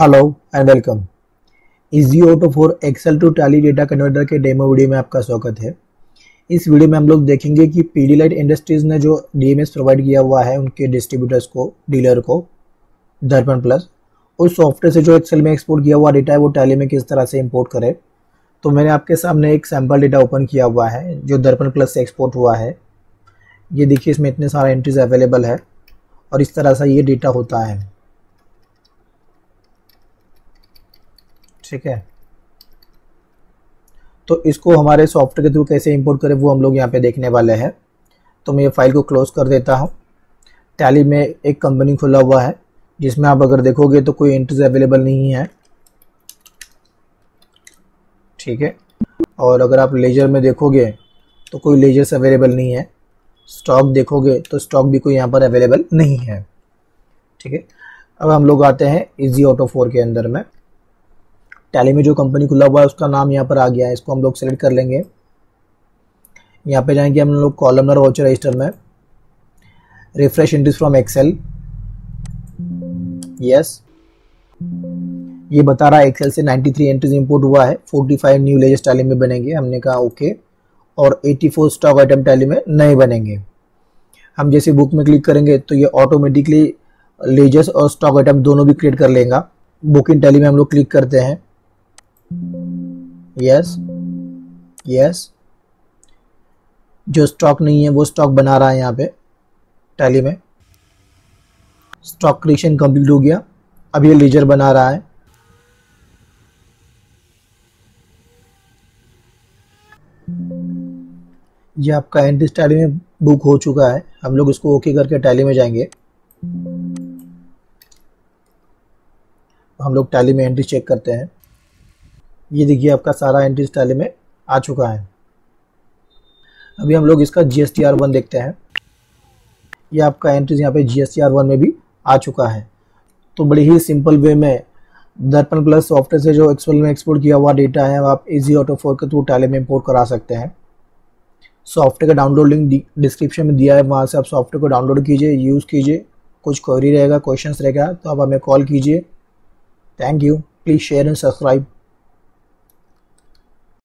Hello and welcome. ईजीओ auto for Excel to Tally data converter के demo video में आपका स्वागत है। इस वीडियो में हम लोग देखेंगे कि पीडीएफलाइट इंडस्ट्रीज़ ने जो डीएमएस प्रोवाइड किया हुआ है उनके डिस्ट्रीब्यूटर्स को, डीलर को, दर्पण प्लस उस सॉफ्टवेयर से जो एक्सेल में एक्सपोर्ट किया हुआ डेटा है वो टैली में किस तरह से इम्पोर्ट करे। तो मैंने आपके सामने एक सैम्पल डेटा ओपन किया हुआ है जो दर्पण प्लस से एक्सपोर्ट हुआ है। ये देखिए, इसमें इतने सारे एंट्रीज अवेलेबल है और इस तरह से ये डेटा होता है। ठीक है, तो इसको हमारे सॉफ्टवेयर के थ्रू कैसे इंपोर्ट करें वो हम लोग यहाँ पे देखने वाले हैं। तो मैं ये फाइल को क्लोज कर देता हूँ। टैली में एक कंपनी खुला हुआ है जिसमें आप अगर देखोगे तो कोई एंट्रीज अवेलेबल नहीं है। ठीक है, और अगर आप लेजर में देखोगे तो कोई लेजर्स अवेलेबल नहीं है। स्टॉक देखोगे तो स्टॉक भी कोई यहाँ पर अवेलेबल नहीं है। ठीक है, अब हम लोग आते हैं ईजी ऑटो 4 के अंदर में। टैली में जो कंपनी खुला हुआ है उसका नाम यहाँ पर आ गया है, इसको हम लोग सेलेक्ट कर लेंगे। यहाँ पे जाएंगे हम लोग कॉलमनर वाउचर रजिस्टर में, refresh entries from Excel, yes. ये बता रहा है एक्सेल से 93 एंट्रीज इंपोर्ट हुआ है, 45 न्यू लेजेस टैली में बनेंगे, हमने कहा ओके, और 84 स्टॉक आइटम टैली में नए बनेंगे। हम जैसे बुक में क्लिक करेंगे तो ये ऑटोमेटिकली लेजेस और स्टॉक आइटम दोनों भी क्रिएट कर लेगा। बुक इन टैली में हम लोग क्लिक करते हैं, यस यस। जो स्टॉक नहीं है वो स्टॉक बना रहा है यहाँ पे टैली में। स्टॉक क्रिएशन कंप्लीट हो गया, अब ये लेजर बना रहा है। ये आपका एंट्री टैली में बुक हो चुका है। हम लोग इसको ओके करके टैली में जाएंगे। हम लोग टैली में एंट्री चेक करते हैं। ये देखिए, आपका सारा एंट्री टैली में आ चुका है। अभी हम लोग इसका जीएसटी आर1 देखते हैं। ये आपका एंट्रीज यहाँ पे जीएसटी आर1 में भी आ चुका है। तो बड़ी ही सिंपल वे में दर्पण प्लस सॉफ्टवेयर से जो एक्सेल में एक्सपोर्ट किया हुआ डेटा है आप इजी ऑटो 4 के थ्रू टैली में इंपोर्ट करा सकते हैं। सॉफ्टवेयर का डाउनलोड लिंक डिस्क्रिप्शन में दिया है, वहाँ से आप सॉफ्टवेयर को डाउनलोड कीजिए, यूज़ कीजिए। कुछ क्वेरी रहेगा, क्वेश्चन रहेगा तो आप हमें कॉल कीजिए। Thank you. Please share and subscribe.